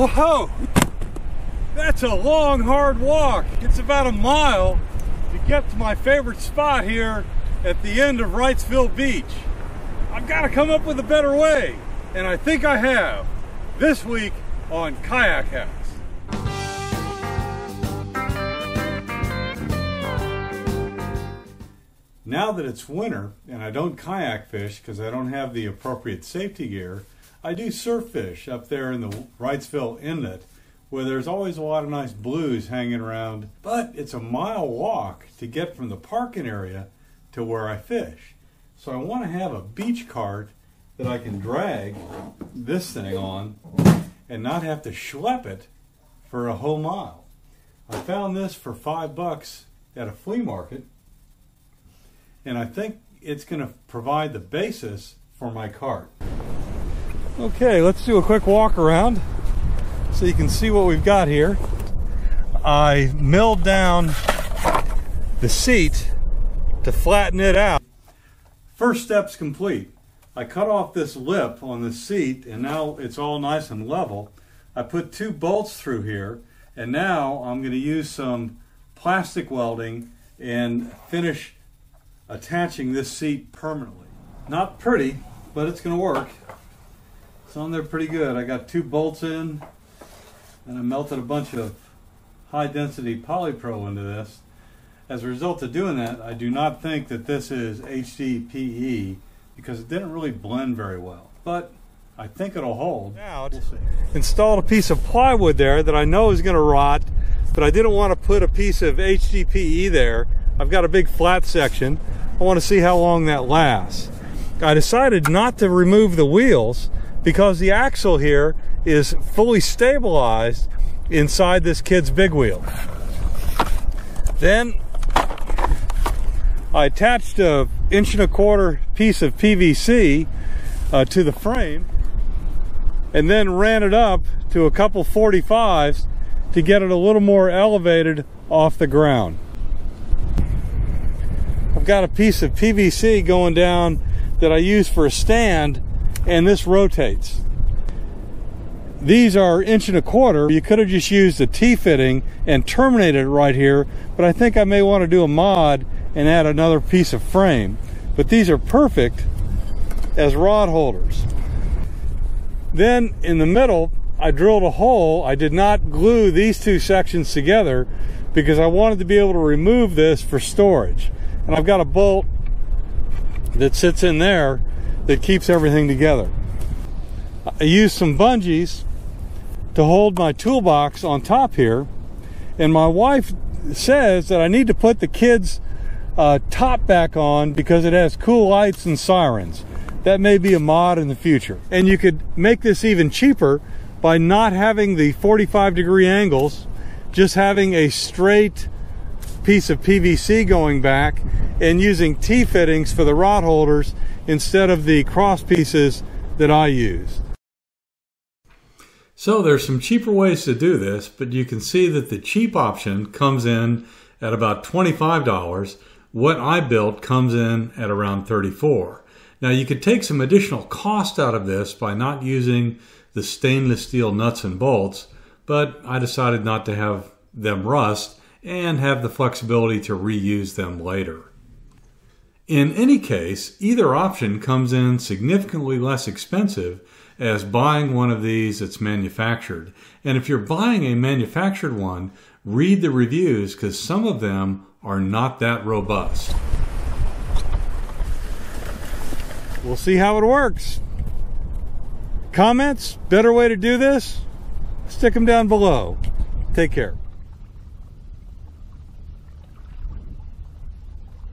Whoa, that's a long, hard walk. It's about a mile to get to my favorite spot here at the end of Wrightsville Beach. I've got to come up with a better way, and I think I have. This week on Kayak House. Now that it's winter and I don't kayak fish because I don't have the appropriate safety gear, I do surf fish up there in the Wrightsville Inlet, where there's always a lot of nice blues hanging around, but it's a mile walk to get from the parking area to where I fish. So I want to have a beach cart that I can drag this thing on and not have to schlep it for a whole mile. I found this for $5 at a flea market, and I think it's going to provide the basis for my cart. Okay, let's do a quick walk around so you can see what we've got here. I milled down the seat to flatten it out. First step's complete. I cut off this lip on the seat, and now it's all nice and level. I put two bolts through here, and now I'm going to use some plastic welding and finish attaching this seat permanently. Not pretty, but it's gonna work. It's on there pretty good. I got two bolts in, and I melted a bunch of high density polypro into this. As a result of doing that, I do not think that this is HDPE because it didn't really blend very well, but I think it'll hold. Now, we'll see. Installed a piece of plywood there that I know is gonna rot, but I didn't want to put a piece of HDPE there. I've got a big flat section. I want to see how long that lasts. I decided not to remove the wheels because the axle here is fully stabilized inside this kid's big wheel. Then I attached an 1.25 inch piece of PVC to the frame and then ran it up to a couple 45s to get it a little more elevated off the ground. I've got a piece of PVC going down that I use for a stand, and this rotates. These are 1.25 inch. You could have just used a T-fitting and terminated it right here, but I think I may want to do a mod and add another piece of frame. But these are perfect as rod holders. Then in the middle, I drilled a hole. I did not glue these two sections together because I wanted to be able to remove this for storage. And I've got a bolt that sits in there that keeps everything together. I used some bungees to hold my toolbox on top here, and my wife says that I need to put the kid's top back on because it has cool lights and sirens. That may be a mod in the future. And you could make this even cheaper by not having the 45-degree angles, just having a straight piece of PVC going back and using T-fittings for the rod holders instead of the cross pieces that I use. So there's some cheaper ways to do this, but you can see that the cheap option comes in at about $25. What I built comes in at around $34. Now you could take some additional cost out of this by not using the stainless steel nuts and bolts, but I decided not to have them rust and have the flexibility to reuse them later. In any case, either option comes in significantly less expensive as buying one of these that's manufactured. And if you're buying a manufactured one, read the reviews because some of them are not that robust. We'll see how it works. Comments? Better way to do this? Stick them down below. Take care.